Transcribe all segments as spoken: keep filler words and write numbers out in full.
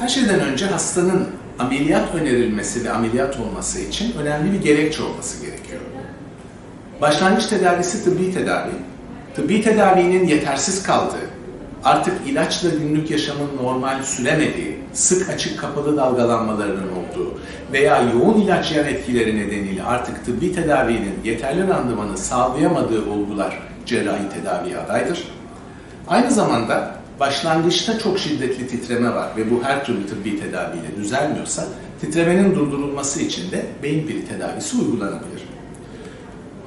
Her şeyden önce hastanın ameliyat önerilmesi ve ameliyat olması için önemli bir gerekçe olması gerekiyor. Başlangıç tedavisi tıbbi tedavi. Tıbbi tedavinin yetersiz kaldığı, artık ilaçla günlük yaşamın normal süremediği, sık açık kapalı dalgalanmalarının olduğu veya yoğun ilaç yan etkileri nedeniyle artık tıbbi tedavinin yeterli randımanı sağlayamadığı olgular cerrahi tedaviye adaydır. Aynı zamanda başlangıçta çok şiddetli titreme var ve bu her türlü tıbbi tedaviyle düzelmiyorsa titremenin durdurulması için de beyin pili tedavisi uygulanabilir.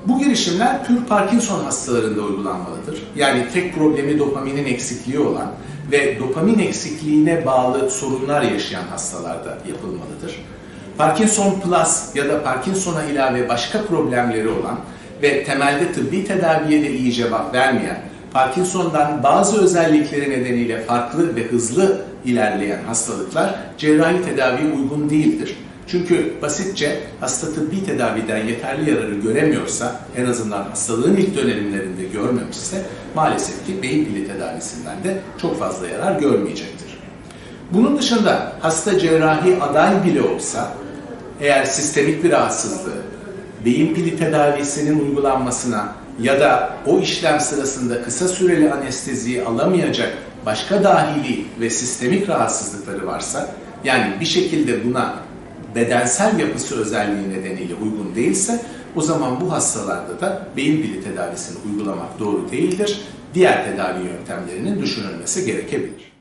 Bu girişimler tür Parkinson hastalarında uygulanmalıdır. Yani tek problemi dopaminin eksikliği olan ve dopamin eksikliğine bağlı sorunlar yaşayan hastalarda yapılmalıdır. Parkinson Plus ya da Parkinson'a ilave başka problemleri olan ve temelde tıbbi tedaviye de iyi cevap vermeyen, Parkinson'dan bazı özellikleri nedeniyle farklı ve hızlı ilerleyen hastalıklar cerrahi tedaviye uygun değildir. Çünkü basitçe hasta tıbbi tedaviden yeterli yararı göremiyorsa, en azından hastalığın ilk dönemlerinde görmemişse maalesef ki beyin pili tedavisinden de çok fazla yarar görmeyecektir. Bunun dışında hasta cerrahi aday bile olsa, eğer sistemik bir rahatsızlığı, beyin pili tedavisinin uygulanmasına ya da o işlem sırasında kısa süreli anesteziyi alamayacak başka dahili ve sistemik rahatsızlıkları varsa, yani bir şekilde buna bedensel yapısı özelliği nedeniyle uygun değilse, o zaman bu hastalarda da beyin pili tedavisini uygulamak doğru değildir. Diğer tedavi yöntemlerinin düşünülmesi gerekebilir.